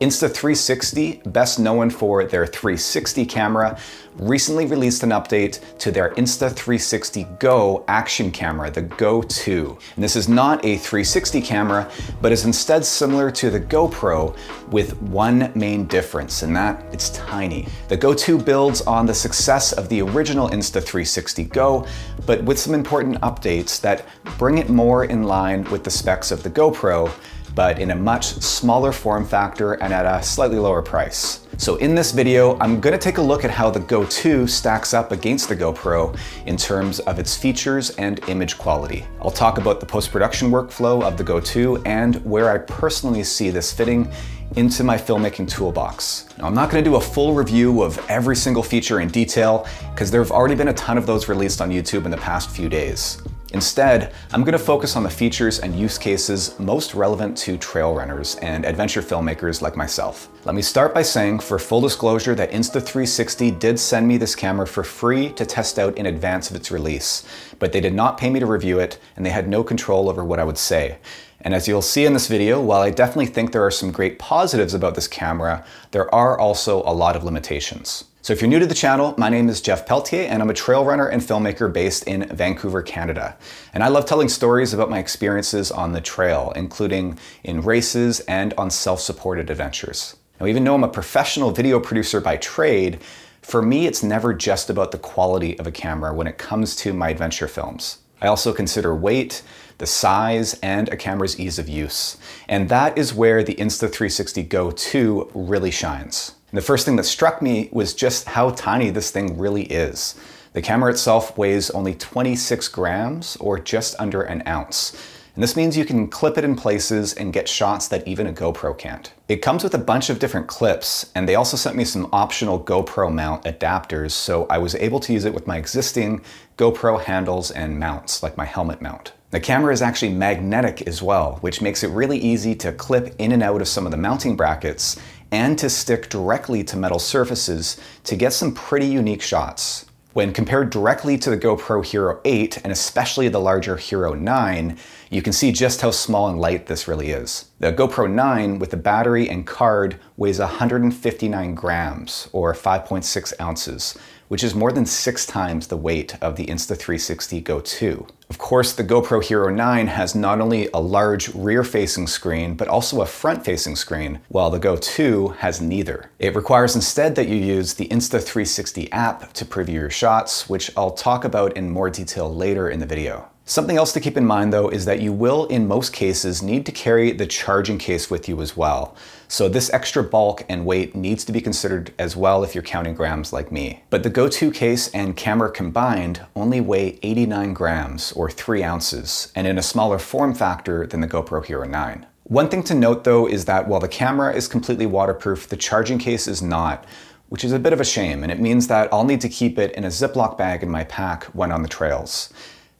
Insta360, best known for their 360 camera, recently released an update to their Insta360 Go action camera, the Go 2. And this is not a 360 camera, but is instead similar to the GoPro with one main difference, and that it's tiny. The Go 2 builds on the success of the original Insta360 Go, but with some important updates that bring it more in line with the specs of the GoPro, but in a much smaller form factor and at a slightly lower price. So in this video, I'm gonna take a look at how the Go 2 stacks up against the GoPro in terms of its features and image quality. I'll talk about the post-production workflow of the Go 2 and where I personally see this fitting into my filmmaking toolbox. Now, I'm not gonna do a full review of every single feature in detail because there have already been a ton of those released on YouTube in the past few days. Instead, I'm gonna focus on the features and use cases most relevant to trail runners and adventure filmmakers like myself. Let me start by saying, for full disclosure, that Insta360 did send me this camera for free to test out in advance of its release, but they did not pay me to review it, and they had no control over what I would say. And as you'll see in this video, while I definitely think there are some great positives about this camera, there are also a lot of limitations. So if you're new to the channel, my name is Jeff Pelletier, and I'm a trail runner and filmmaker based in Vancouver, Canada. And I love telling stories about my experiences on the trail, including in races and on self-supported adventures. Now, even though I'm a professional video producer by trade, for me, it's never just about the quality of a camera when it comes to my adventure films. I also consider weight, the size, and a camera's ease of use. And that is where the Insta360 Go 2 really shines. And the first thing that struck me was just how tiny this thing really is. The camera itself weighs only 26 grams, or just under an ounce. And this means you can clip it in places and get shots that even a GoPro can't. It comes with a bunch of different clips, and they also sent me some optional GoPro mount adapters, so I was able to use it with my existing GoPro handles and mounts, like my helmet mount. The camera is actually magnetic as well, which makes it really easy to clip in and out of some of the mounting brackets and to stick directly to metal surfaces to get some pretty unique shots. When compared directly to the GoPro Hero 8, and especially the larger Hero 9, you can see just how small and light this really is. The GoPro 9 with the battery and card weighs 159 grams, or 5.6 ounces, which is more than 6 times the weight of the Insta360 Go 2. Of course, the GoPro Hero 9 has not only a large rear-facing screen, but also a front-facing screen, while the Go 2 has neither. It requires instead that you use the Insta360 app to preview your shots, which I'll talk about in more detail later in the video. Something else to keep in mind, though, is that you will, in most cases, need to carry the charging case with you as well. So this extra bulk and weight needs to be considered as well if you're counting grams like me. But the Go 2 case and camera combined only weigh 89 grams, or 3 ounces, and in a smaller form factor than the GoPro Hero 9. One thing to note, though, is that while the camera is completely waterproof, the charging case is not, which is a bit of a shame, and it means that I'll need to keep it in a Ziploc bag in my pack when on the trails.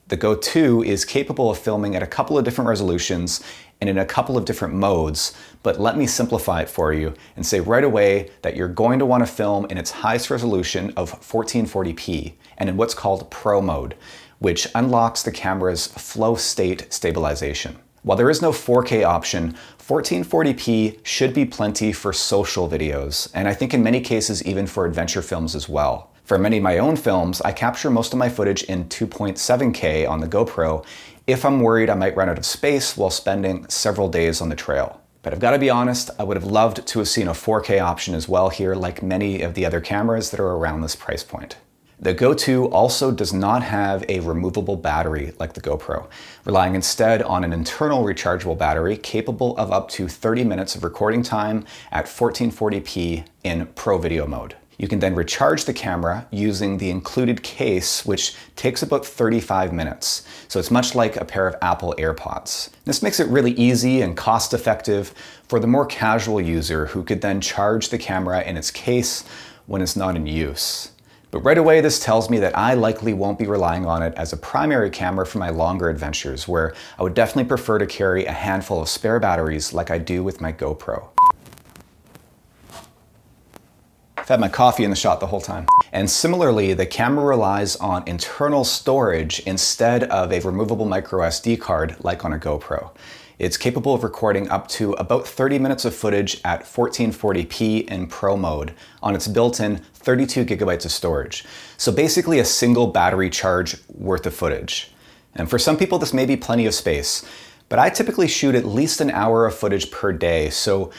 The Go 2 is capable of filming at a couple of different resolutions and in a couple of different modes, but let me simplify it for you and say right away that you're going to want to film in its highest resolution of 1440p and in what's called Pro mode, which unlocks the camera's flow state stabilization. While there is no 4K option, 1440p should be plenty for social videos, and I think in many cases even for adventure films as well. For many of my own films, I capture most of my footage in 2.7K on the GoPro if I'm worried I might run out of space while spending several days on the trail. But I've got to be honest, I would have loved to have seen a 4K option as well here, like many of the other cameras that are around this price point. The Go 2 also does not have a removable battery like the GoPro, relying instead on an internal rechargeable battery capable of up to 30 minutes of recording time at 1440p in Pro video mode. You can then recharge the camera using the included case, which takes about 35 minutes. So it's much like a pair of Apple AirPods. This makes it really easy and cost-effective for the more casual user who could then charge the camera in its case when it's not in use. But right away, this tells me that I likely won't be relying on it as a primary camera for my longer adventures, where I would definitely prefer to carry a handful of spare batteries like I do with my GoPro. I've had my coffee in the shot the whole time. And similarly, the camera relies on internal storage instead of a removable micro SD card like on a GoPro. It's capable of recording up to about 30 minutes of footage at 1440p in Pro mode on its built-in 32 gigabytes of storage. So basically a single battery charge worth of footage. And for some people this may be plenty of space, but I typically shoot at least an hour of footage per day. So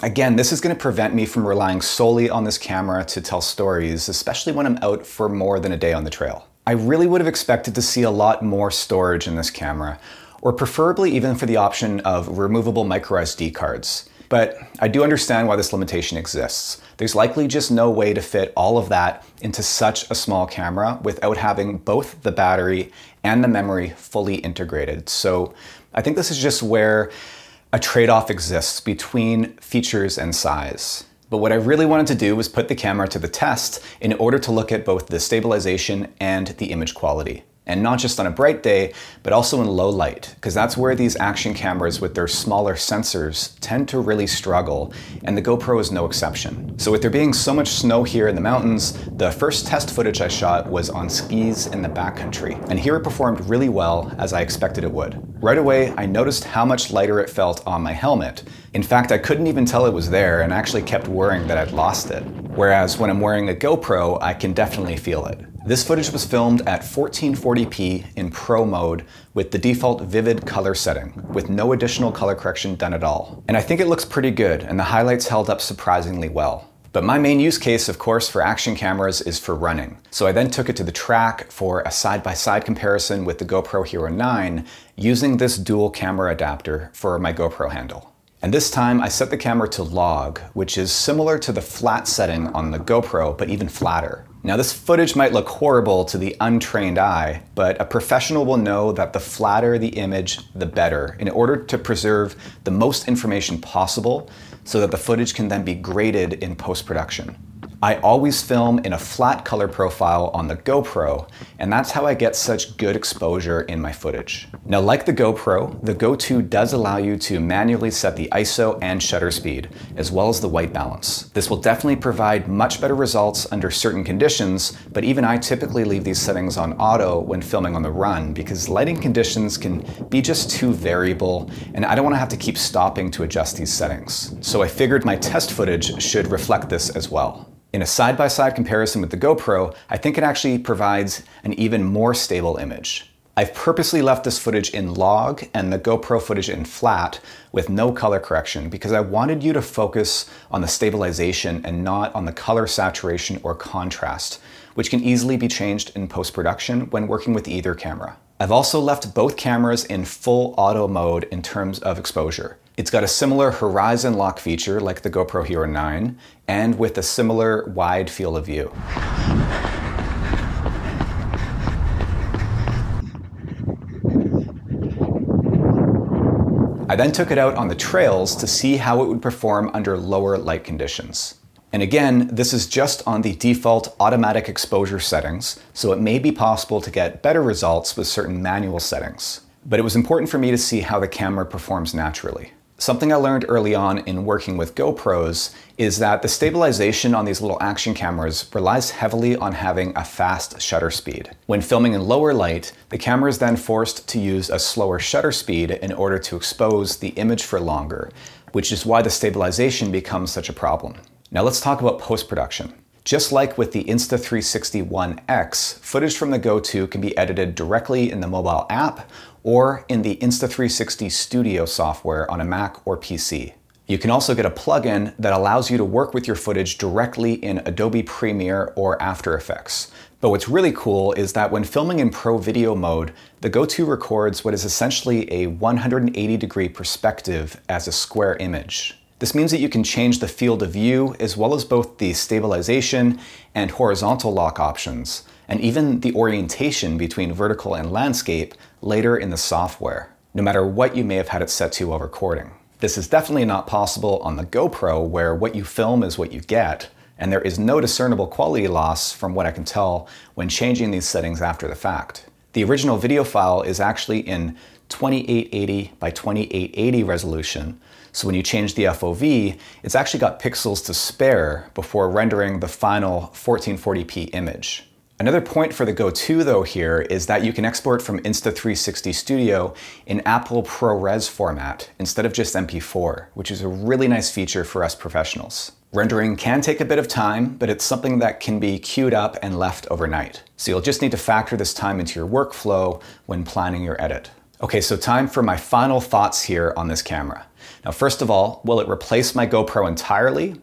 again, this is going to prevent me from relying solely on this camera to tell stories, especially when I'm out for more than a day on the trail. I really would have expected to see a lot more storage in this camera, or preferably even for the option of removable microSD cards. But I do understand why this limitation exists. There's likely just no way to fit all of that into such a small camera without having both the battery and the memory fully integrated. So I think this is just where a trade-off exists between features and size. But what I really wanted to do was put the camera to the test in order to look at both the stabilization and the image quality. And not just on a bright day, but also in low light, because that's where these action cameras with their smaller sensors tend to really struggle, and the GoPro is no exception. So with there being so much snow here in the mountains, the first test footage I shot was on skis in the backcountry, and here it performed really well, as I expected it would. Right away, I noticed how much lighter it felt on my helmet. In fact, I couldn't even tell it was there, and actually kept worrying that I'd lost it. Whereas when I'm wearing a GoPro, I can definitely feel it. This footage was filmed at 1440p in Pro mode with the default vivid color setting, with no additional color correction done at all. And I think it looks pretty good, and the highlights held up surprisingly well. But my main use case, of course, for action cameras is for running. So I then took it to the track for a side-by-side comparison with the GoPro Hero 9 using this dual camera adapter for my GoPro handle. And this time I set the camera to log, which is similar to the flat setting on the GoPro, but even flatter. Now this footage might look horrible to the untrained eye, but a professional will know that the flatter the image, the better, in order to preserve the most information possible so that the footage can then be graded in post-production. I always film in a flat color profile on the GoPro, and that's how I get such good exposure in my footage. Now, like the GoPro, the Go 2 does allow you to manually set the ISO and shutter speed, as well as the white balance. This will definitely provide much better results under certain conditions, but even I typically leave these settings on auto when filming on the run, because lighting conditions can be just too variable, and I don't want to have to keep stopping to adjust these settings. So I figured my test footage should reflect this as well. In a side-by-side comparison with the GoPro, I think it actually provides an even more stable image. I've purposely left this footage in log and the GoPro footage in flat with no color correction because I wanted you to focus on the stabilization and not on the color saturation or contrast, which can easily be changed in post-production when working with either camera. I've also left both cameras in full auto mode in terms of exposure. It's got a similar horizon lock feature like the GoPro Hero 9, and with a similar wide field of view. I then took it out on the trails to see how it would perform under lower light conditions. And again, this is just on the default automatic exposure settings, so it may be possible to get better results with certain manual settings. But it was important for me to see how the camera performs naturally. Something I learned early on in working with GoPros is that the stabilization on these little action cameras relies heavily on having a fast shutter speed. When filming in lower light, the camera is then forced to use a slower shutter speed in order to expose the image for longer, which is why the stabilization becomes such a problem. Now let's talk about post-production. Just like with the Insta360 ONE X, footage from the Go 2 can be edited directly in the mobile app or in the Insta360 Studio software on a Mac or PC. You can also get a plugin that allows you to work with your footage directly in Adobe Premiere or After Effects. But what's really cool is that when filming in Pro Video mode, the Go 2 records what is essentially a 180-degree perspective as a square image. This means that you can change the field of view as well as both the stabilization and horizontal lock options, and even the orientation between vertical and landscape later in the software, no matter what you may have had it set to while recording. This is definitely not possible on the GoPro, where what you film is what you get, and there is no discernible quality loss from what I can tell when changing these settings after the fact. The original video file is actually in 2880 by 2880 resolution, so when you change the FOV, it's actually got pixels to spare before rendering the final 1440p image. Another point for the Go 2 though here is that you can export from Insta360 Studio in Apple ProRes format instead of just MP4, which is a really nice feature for us professionals. Rendering can take a bit of time, but it's something that can be queued up and left overnight. So you'll just need to factor this time into your workflow when planning your edit. Okay, so time for my final thoughts here on this camera. Now, first of all, will it replace my GoPro entirely?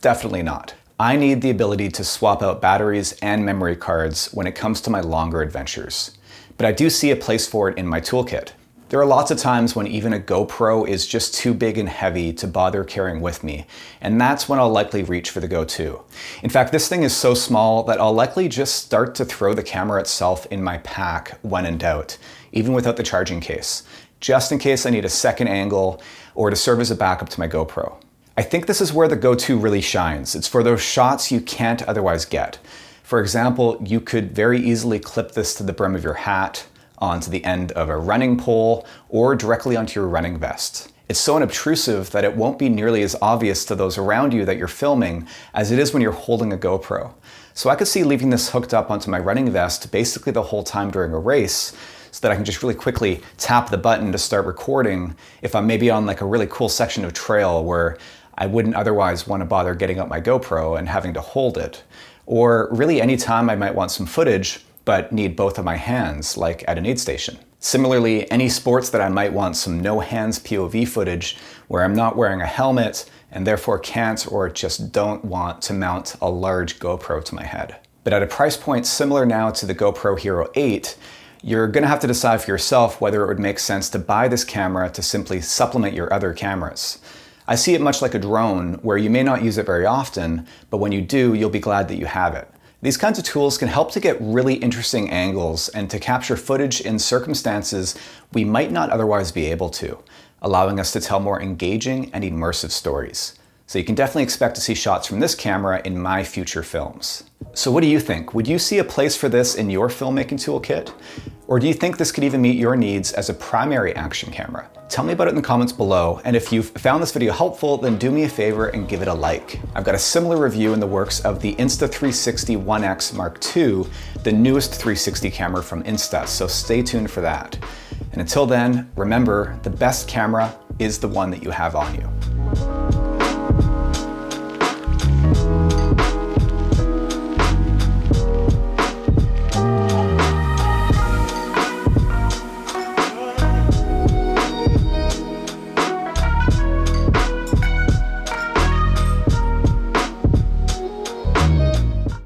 Definitely not. I need the ability to swap out batteries and memory cards when it comes to my longer adventures, but I do see a place for it in my toolkit. There are lots of times when even a GoPro is just too big and heavy to bother carrying with me, and that's when I'll likely reach for the Go 2. In fact, this thing is so small that I'll likely just start to throw the camera itself in my pack when in doubt, even without the charging case, just in case I need a second angle or to serve as a backup to my GoPro. I think this is where the Go 2 really shines. It's for those shots you can't otherwise get. For example, you could very easily clip this to the brim of your hat, onto the end of a running pole, or directly onto your running vest. It's so unobtrusive that it won't be nearly as obvious to those around you that you're filming as it is when you're holding a GoPro. So I could see leaving this hooked up onto my running vest basically the whole time during a race, so that I can just really quickly tap the button to start recording if I'm maybe on like a really cool section of trail where I wouldn't otherwise want to bother getting out my GoPro and having to hold it. Or really any time I might want some footage, but need both of my hands, like at an aid station. Similarly, any sports that I might want some no hands POV footage where I'm not wearing a helmet and therefore can't or just don't want to mount a large GoPro to my head. But at a price point similar now to the GoPro Hero 8, you're gonna have to decide for yourself whether it would make sense to buy this camera to simply supplement your other cameras. I see it much like a drone, where you may not use it very often, but when you do, you'll be glad that you have it. These kinds of tools can help to get really interesting angles and to capture footage in circumstances we might not otherwise be able to, allowing us to tell more engaging and immersive stories. So you can definitely expect to see shots from this camera in my future films. So what do you think? Would you see a place for this in your filmmaking toolkit? Or do you think this could even meet your needs as a primary action camera? Tell me about it in the comments below, and if you've found this video helpful, then do me a favor and give it a like. I've got a similar review in the works of the Insta360 ONE X Mark II, the newest 360 camera from Insta, so stay tuned for that. And until then, remember, the best camera is the one that you have on you.